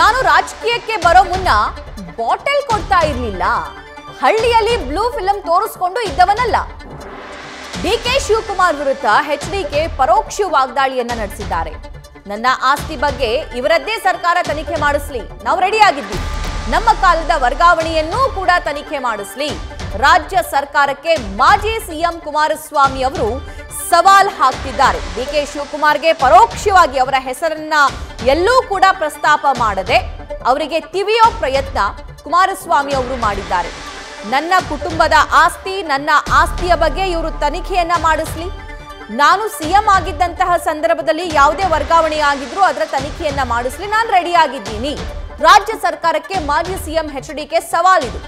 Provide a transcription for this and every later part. ನಾನು ರಾಜಕೀಯಕ್ಕೆ ಬರೋ ಮುನ್ನ ಬಾಟಲ್ ಕೊಡ್ತಾ ಇರಲಿಲ್ಲ, ಹಳ್ಳಿಯಲ್ಲಿ ಬ್ಲೂ ಫಿಲಂ ತೋರಿಸಿಕೊಂಡು ಇದ್ದವನಲ್ಲ। ಡಿಕೆ ಶಿವಕುಮಾರ್ ವಿರುದ್ಧ ಎಚ್ಡಿಕೆ ಪರೋಕ್ಷ ವಾಗ್ದಾಳಿಯನ್ನ ನಡೆಸಿದ್ದಾರೆ। ನನ್ನ ಆಸ್ತಿ ಬಗ್ಗೆ ಇವರದ್ದೇ ಸರ್ಕಾರ ತನಿಖೆ ಮಾಡಿಸಲಿ, ನಾವು ರೆಡಿ ಆಗಿದ್ದೀವಿ। ನಮ್ಮ ಕಾಲದ ವರ್ಗಾವಣೆಯನ್ನೂ ಕೂಡ ತನಿಖೆ ಮಾಡಿಸಲಿ, ರಾಜ್ಯ ಸರ್ಕಾರಕ್ಕೆ ಮಾಜಿ ಸಿಎಂ ಕುಮಾರಸ್ವಾಮಿ ಅವರು ಸವಾಲ್ ಹಾಕ್ತಿದ್ದಾರೆ। ಡಿಕೆ ಶಿವಕುಮಾರ್ಗೆ ಪರೋಕ್ಷವಾಗಿ ಅವರ ಹೆಸರನ್ನ ಎಲ್ಲೂ ಕೂಡ ಪ್ರಸ್ತಾಪ ಮಾಡದೆ ಅವರಿಗೆ ತಿವಿಯೋ ಪ್ರಯತ್ನ ಕುಮಾರಸ್ವಾಮಿ ಅವರು ಮಾಡಿದ್ದಾರೆ। ನನ್ನ ಕುಟುಂಬದ ಆಸ್ತಿ, ನನ್ನ ಆಸ್ತಿಯ ಬಗ್ಗೆ ಇವರು ತನಿಖೆಯನ್ನ ಮಾಡಿಸಲಿ, ನಾನು ಸಿಎಂ ಆಗಿದ್ದಂತಹ ಸಂದರ್ಭದಲ್ಲಿ ಯಾವುದೇ ವರ್ಗಾವಣೆ ಆಗಿದ್ರು ಅದರ ತನಿಖೆಯನ್ನ ಮಾಡಿಸಲಿ, ನಾನು ರೆಡಿ ಆಗಿದ್ದೀನಿ। ರಾಜ್ಯ ಸರ್ಕಾರಕ್ಕೆ ಮಾಜಿ ಸಿಎಂ ಎಚ್ಡಿಕೆ ಸವಾಲಿದು।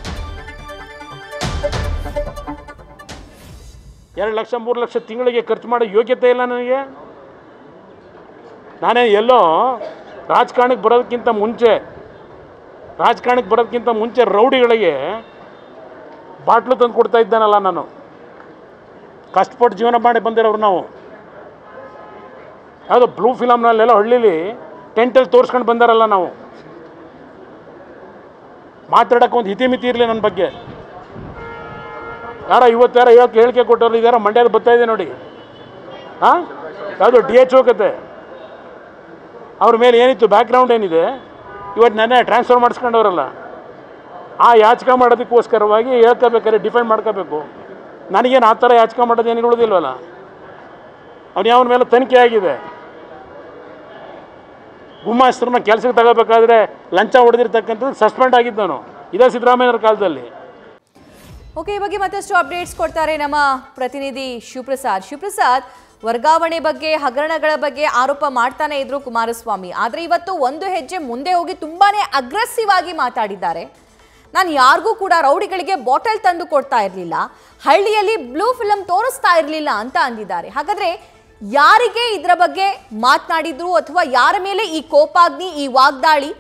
2 ಲಕ್ಷ 3 ಲಕ್ಷ ತಿಂಗಳಿಗೆ ಖರ್ಚು ಮಾಡೋ ಯೋಗ್ಯತೆ ಇಲ್ಲ ನನಗೆ। ನಾನೇ ಎಲ್ಲೋ ರಾಜಕಾರಣಕ್ಕೆ ಬರೋದಕ್ಕಿಂತ ಮುಂಚೆ ರೌಡಿಗಳಿಗೆ ಬಾಟ್ಲು ತಂದು ಕೊಡ್ತಾ ಇದ್ದಾನಲ್ಲ ನಾನು। ಕಷ್ಟಪಟ್ಟು ಜೀವನ ಮಾಡಿ ಬಂದಿರೋರು ನಾವು। ಯಾವುದೋ ಬ್ಲೂ ಫಿಲಮ್ನಲ್ಲೆಲ್ಲ ಹಳ್ಳಿಲಿ ಟೆಂಟಲ್ಲಿ ತೋರಿಸ್ಕೊಂಡು ಬಂದಾರಲ್ಲ ನಾವು। ಮಾತಾಡೋಕ್ಕೆ ಒಂದು ಹಿತಿಮಿತಿ ಇರಲಿ ನನ್ನ ಬಗ್ಗೆ। ಯಾರೋ ಹೇಳಿಕೆ ಕೊಟ್ಟವ್ರು ಇದಾರ ಮಂಡ್ಯದ ಬರ್ತಾ ಇದೆ ನೋಡಿ। ಹಾಂ, ಯಾವುದು DHO ಕತೆ, ಅವ್ರ ಮೇಲೆ ಏನಿತ್ತು ಬ್ಯಾಕ್ಗ್ರೌಂಡ್ ಏನಿದೆ ಇವತ್ತು ನೆನ್ನೆ ಟ್ರಾನ್ಸ್ಫರ್ ಮಾಡಿಸ್ಕೊಂಡವ್ರಲ್ಲ। ಆ ಯಾಚಕ ಮಾಡೋದಕ್ಕೋಸ್ಕರವಾಗಿ ಹೇಳ್ಕೋಬೇಕಾದ್ರೆ ಡಿಫೆಂಡ್ ಮಾಡ್ಕೋಬೇಕು, ನನಗೇನು ಆ ಥರ ಯಾಚಕ ಮಾಡೋದೇನು ಉಳಿದಿಲ್ವಲ್ಲ। ಅವ್ನು ಯಾವನ ಮೇಲೆ ತನಿಖೆ ಆಗಿದೆ, ಗುಮಾಸ್ತರನ್ನ ಕೆಲಸಕ್ಕೆ ತಗೋಬೇಕಾದ್ರೆ ಲಂಚ ಹೊಡೆದಿರ್ತಕ್ಕಂಥದ್ದು ಸಸ್ಪೆಂಡ್ ಆಗಿದ್ದು ನಾನು ಇದೇ ಸಿದ್ದರಾಮಯ್ಯವ್ರ ಕಾಲದಲ್ಲಿ। ಓಕೆ, ಈ ಬಗ್ಗೆ ಮತ್ತಷ್ಟು ಅಪ್ಡೇಟ್ಸ್ ಕೊಡ್ತಾರೆ ನಮ್ಮ ಪ್ರತಿನಿಧಿ ಶಿವಪ್ರಸಾದ್ ವರ್ಗಾವಣೆ ಬಗ್ಗೆ, ಹಗರಣಗಳ ಬಗ್ಗೆ ಆರೋಪ ಮಾಡ್ತಾನೆ ಇದ್ರು ಕುಮಾರಸ್ವಾಮಿ, ಆದರೆ ಇವತ್ತು ಒಂದು ಹೆಜ್ಜೆ ಮುಂದೆ ಹೋಗಿ ತುಂಬಾನೇ ಅಗ್ರೆಸಿವ್ ಆಗಿ ಮಾತಾಡಿದ್ದಾರೆ। ನಾನು ಯಾರಿಗೂ ಕೂಡ ರೌಡಿಗಳಿಗೆ ಬಾಟಲ್ ತಂದು ಕೊಡ್ತಾ ಇರಲಿಲ್ಲ, ಹಳ್ಳಿಯಲ್ಲಿ ಬ್ಲೂ ಫಿಲಂ ತೋರಿಸ್ತಾ ಇರಲಿಲ್ಲ ಅಂತ ಅಂದಿದ್ದಾರೆ। ಹಾಗಾದ್ರೆ ಯಾರಿಗೆ ಇದರ ಬಗ್ಗೆ ಮಾತನಾಡಿದ್ರು ಅಥವಾ ಯಾರ ಮೇಲೆ ಈ ಕೋಪಾಗ್ನಿ, ಈ ವಾಗ್ದಾಳಿ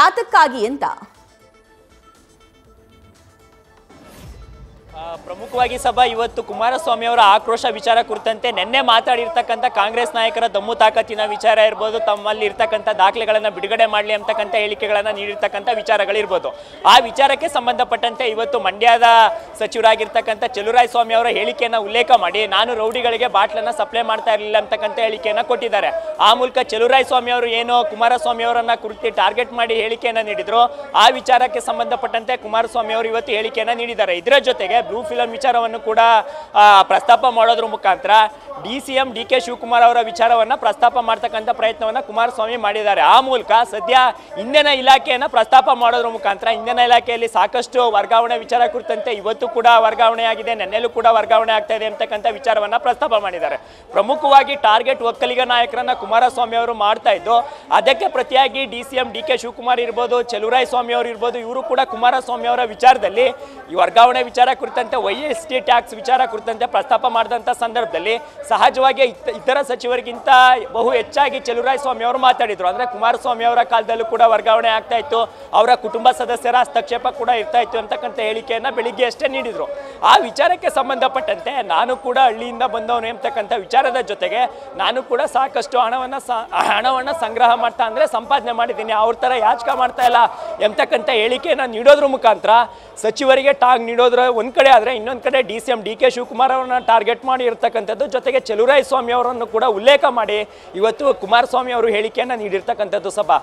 ಯಾತಕ್ಕಾಗಿ ಅಂತ? ಪ್ರಮುಖವಾಗಿ ಸಭಾ ಇವತ್ತು ಕುಮಾರಸ್ವಾಮಿ ಅವರ ಆಕ್ರೋಶ ವಿಚಾರ ಕುರಿತಂತೆ ನಿನ್ನೆ ಮಾತಾಡಿರ್ತಕ್ಕಂಥ ಕಾಂಗ್ರೆಸ್ ನಾಯಕರ ದಮ್ಮು ತಾಕತ್ತಿನ ವಿಚಾರ ಇರ್ಬೋದು, ತಮ್ಮಲ್ಲಿ ಇರ್ತಕ್ಕಂಥ ದಾಖಲೆಗಳನ್ನು ಬಿಡುಗಡೆ ಮಾಡಲಿ ಅಂತಕ್ಕಂಥ ಹೇಳಿಕೆಗಳನ್ನು ನೀಡಿರ್ತಕ್ಕಂಥ ವಿಚಾರಗಳಿರ್ಬೋದು, ಆ ವಿಚಾರಕ್ಕೆ ಸಂಬಂಧಪಟ್ಟಂತೆ ಇವತ್ತು ಮಂಡ್ಯದ ಸಚಿವರಾಗಿರ್ತಕ್ಕಂಥ ಚಲುವರಾಯ ಸ್ವಾಮಿ ಅವರ ಹೇಳಿಕೆಯನ್ನು ಉಲ್ಲೇಖ ಮಾಡಿ ನಾನು ರೌಡಿಗಳಿಗೆ ಬಾಟ್ಲನ್ನು ಸಪ್ಲೈ ಮಾಡ್ತಾ ಇರಲಿಲ್ಲ ಅಂತಕ್ಕಂಥ ಹೇಳಿಕೆಯನ್ನು ಕೊಟ್ಟಿದ್ದಾರೆ। ಆ ಮೂಲಕ ಚಲುವರಾಯ ಸ್ವಾಮಿ ಅವರು ಏನು ಕುಮಾರಸ್ವಾಮಿ ಅವರನ್ನು ಕುರಿತು ಟಾರ್ಗೆಟ್ ಮಾಡಿ ಹೇಳಿಕೆಯನ್ನು ನೀಡಿದ್ರು, ಆ ವಿಚಾರಕ್ಕೆ ಸಂಬಂಧಪಟ್ಟಂತೆ ಕುಮಾರಸ್ವಾಮಿ ಅವರು ಇವತ್ತು ಹೇಳಿಕೆಯನ್ನು ನೀಡಿದ್ದಾರೆ। ಇದರ ಜೊತೆಗೆ ಬ್ಲೂ ಫಿಲಂ ವಿಚಾರವನ್ನು ಕೂಡ ಪ್ರಸ್ತಾಪ ಮಾಡೋದ್ರ ಮುಖಾಂತರ DCM DK ಶಿವಕುಮಾರ್ ಅವರ ವಿಚಾರವನ್ನು ಪ್ರಸ್ತಾಪ ಮಾಡ್ತಕ್ಕಂಥ ಪ್ರಯತ್ನವನ್ನು ಕುಮಾರಸ್ವಾಮಿ ಮಾಡಿದ್ದಾರೆ। ಆ ಮೂಲಕ ಸದ್ಯ ಇಂಧನ ಇಲಾಖೆಯನ್ನು ಪ್ರಸ್ತಾಪ ಮಾಡೋದ್ರ ಮುಖಾಂತರ ಇಂಧನ ಇಲಾಖೆಯಲ್ಲಿ ಸಾಕಷ್ಟು ವರ್ಗಾವಣೆ ವಿಚಾರ ಕುರಿತಂತೆ ಇವತ್ತು ಕೂಡ ವರ್ಗಾವಣೆ ಆಗಿದೆ, ನೆನ್ನೆಲ್ಲೂ ಕೂಡ ವರ್ಗಾವಣೆ ಆಗ್ತಾ ಇದೆ ಅಂತಕ್ಕಂಥ ವಿಚಾರವನ್ನು ಪ್ರಸ್ತಾಪ ಮಾಡಿದ್ದಾರೆ। ಪ್ರಮುಖವಾಗಿ ಟಾರ್ಗೆಟ್ ಒಕ್ಕಲಿಗ ನಾಯಕರನ್ನ ಕುಮಾರಸ್ವಾಮಿ ಅವರು ಮಾಡ್ತಾ ಇದ್ದು, ಅದಕ್ಕೆ ಪ್ರತಿಯಾಗಿ DCM DK ಶಿವಕುಮಾರ್ ಇರ್ಬೋದು, ಚಲುವರಾಯ ಸ್ವಾಮಿ ಅವರು ಇರ್ಬೋದು, ಇವರು ಕೂಡ ಕುಮಾರಸ್ವಾಮಿ ಅವರ ವಿಚಾರದಲ್ಲಿ ಈ ವರ್ಗಾವಣೆ ವಿಚಾರ ಕುರಿತಂತೆ YST ಟ್ಯಾಕ್ಸ್ ವಿಚಾರ ಕುರಿತಂತೆ ಪ್ರಸ್ತಾಪ ಮಾಡಿದಂಥ ಸಂದರ್ಭದಲ್ಲಿ ಸಹಜವಾಗಿ ಇತರ ಸಚಿವರಿಗಿಂತ ಬಹು ಹೆಚ್ಚಾಗಿ ಚಲುವರಾಯ ಸ್ವಾಮಿ ಅವರು ಮಾತಾಡಿದ್ರು। ಅಂದರೆ ಕುಮಾರಸ್ವಾಮಿ ಅವರ ಕಾಲದಲ್ಲೂ ಕೂಡ ವರ್ಗಾವಣೆ ಆಗ್ತಾ ಇತ್ತು, ಅವರ ಕುಟುಂಬ ಸದಸ್ಯರ ಹಸ್ತಕ್ಷೇಪ ಕೂಡ ಇರ್ತಾ ಇತ್ತು ಅಂತಕ್ಕಂಥ ಹೇಳಿಕೆಯನ್ನು ಬೆಳಿಗ್ಗೆ ಅಷ್ಟೇ ನೀಡಿದರು। ಆ ವಿಚಾರಕ್ಕೆ ಸಂಬಂಧಪಟ್ಟಂತೆ ನಾನು ಕೂಡ ಹಳ್ಳಿಯಿಂದ ಬಂದವನು ಎಂಬತಕ್ಕಂಥ ವಿಚಾರದ ಜೊತೆಗೆ ನಾನು ಕೂಡ ಸಾಕಷ್ಟು ಹಣವನ್ನು ಸಂಗ್ರಹ ಮಾಡ್ತಾ ಅಂದರೆ ಸಂಪಾದನೆ ಮಾಡಿದ್ದೀನಿ, ಅವ್ರ ಥರ ಯಾಚಕ ಮಾಡ್ತಾ ಇಲ್ಲ ಎಂಬತಕ್ಕಂಥ ಹೇಳಿಕೆಯನ್ನು ನೀಡೋದ್ರ ಮುಖಾಂತರ ಸಚಿವರಿಗೆ ಟಾಗ್ ನೀಡೋದ್ರ ಒಂದು ಕಡೆ, ಆದರೆ ಇನ್ನೊಂದು ಕಡೆ DCM DK ಶಿವಕುಮಾರ್ ಅವರನ್ನ ಟಾರ್ಗೆಟ್ ಮಾಡಿ ಇರ್ತಕ್ಕಂಥದ್ದು, ಜೊತೆಗೆ ಚಲುವರಾಯ ಸ್ವಾಮಿ ಅವರನ್ನು ಕೂಡ ಉಲ್ಲೇಖ ಮಾಡಿ ಇವತ್ತು ಕುಮಾರಸ್ವಾಮಿ ಅವರು ಹೇಳಿಕೆಯನ್ನು ನೀಡಿರ್ತಕ್ಕಂಥದ್ದು ಸಭಾ।